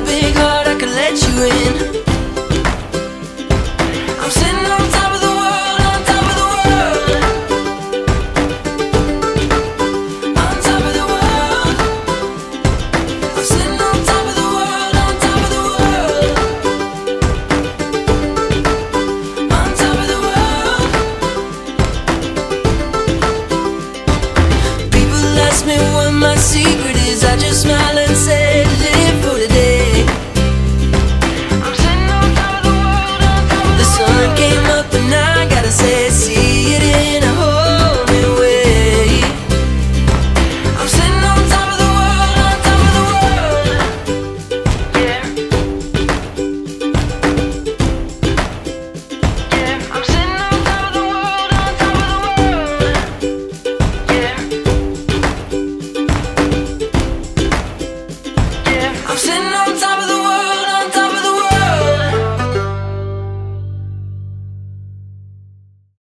a big heart, I could let you in. I'm sitting on top of the world, on top of the world, on top of the world. I'm sitting on top of the world, on top of the world, on top of the world. People ask me what my secret is, I just smile and say live for today. I'm sitting on